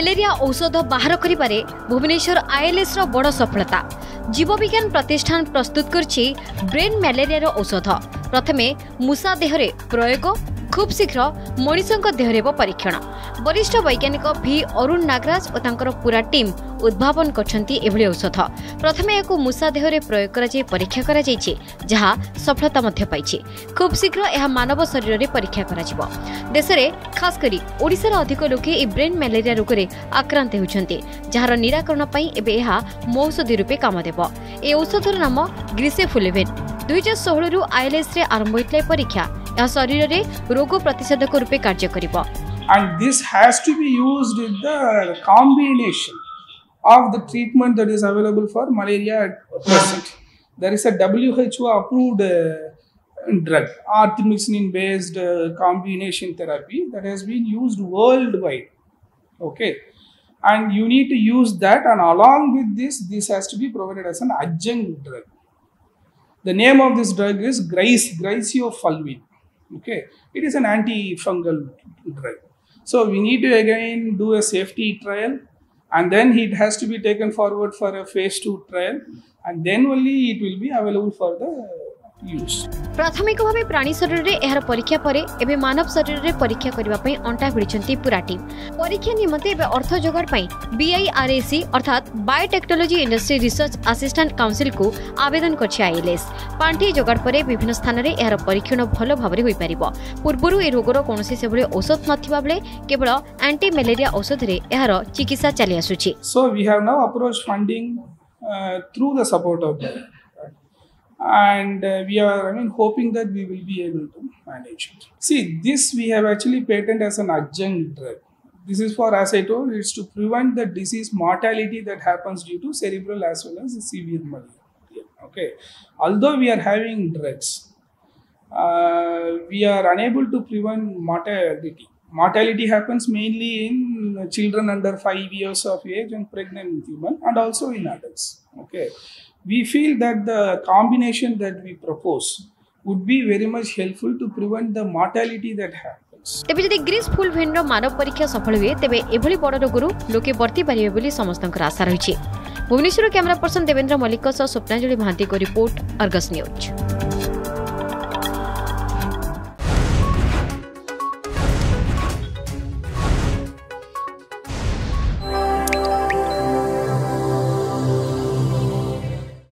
Malaria ঔষধ বাহার করিবারে ভুবনেশ্বর আইএলএসর বড় সফলতা। জীববিজ্ঞান প্রতিষ্ঠান প্রস্তুত করছে ব্রেন ম্যালেরিয়ার ঔষধ। প্রথমে মূষা দেহরে প্রয়োগ, খুব শীঘ্র মনিষঙ্ক দেহরে পরীক্ষণ। বরিষ্ঠ বৈজ্ঞানিক ভি অরুণ নাগরাজ ও তাঁর পুরা টিম উদ্ভাবন করছেন এভাবে ঔষধ। প্রথমে একু মূষা দেহরে প্রয়োগ করা যাই পরীক্ষা করা যাইছে, যা সফলতা মধ্যে পাইছে। খুব শীঘ্র এহা মানব শরীরে পরীক্ষা করা যাব। দেশে খাস করে ওড়িশার অধিক লোকে এই ব্রেন ম্যালেরিয়া রোগরে আক্রান্ত হচ্ছেন, যার নিরাকরণ পাই এবে এহা মৌষধি রূপে কাম দেব। এই ঔষধর নাম গ্রিসেফুলভিন। 2016 আইএলএসরে আরম্ভ হইতলে পরীক্ষা। ଏହା ଶରୀରରେ ରୋଗ ପ୍ରତିଷେଧକ ରୂପେ କାର୍ଯ୍ୟ କରିବ। And this has to be used with the combination of the treatment that is available for malaria at present. There is a WHO approved drug, artemisinin based combination therapy that has been used worldwide. Okay, and you need to use that, and along with this has to be provided as an adjunct drug. The name of this drug is Griseofulvin. Okay, it is an antifungal drug. So we need to again do a safety trial, and then it has to be taken forward for a phase 2 trial, and then only it will be available for the use. প্রাথমিক ভাবে প্রাণী শরীরে এর পরীক্ষা পরে এবে মানব শরীরে পরীক্ষা করিবা পাই অন্টা ভিড়িছন্তি পুরা টিম। পরীক্ষা নিমতে এবে অর্থ জোগাড় পাই BIRAC অর্থাৎ biotechnology industry research assistant council কু আবেদন করছে আইএলএস। পান্টি জোগাড় পরে বিভিন্ন স্থানরে এর পরীক্ষণ ভালো ভাবে হই পারিব। পূর্বরু এই রোগৰ কোনসি সেবলে ঔষধ নথিবা বলে কেবল অ্যান্টি ম্যালেরিয়া ঔষধৰে এর চিকিৎসা চলি আসুচি। So we have now approached funding through the support of and we are hoping that we will be able to manage it. See, this we have actually patented as an adjunct drug. This is for, as I told, it's to prevent the disease mortality that happens due to cerebral as well as severe malaria. Okay, although we are having drugs, we are unable to prevent mortality. Mortality happens mainly in children under 5 years of age and pregnant women, and also in adults. Okay, we feel that the combination that we propose would be very much helpful to prevent the mortality that happens. Tebe jodi Griseofulvin ro manav parikha safal hoye tebe ebhali bodo roguru loke barti paribe boli samastankar asha rahichi. Bhubaneswar camera person Devendra Malik ko swapnajali Mahanti ko report, Argos News.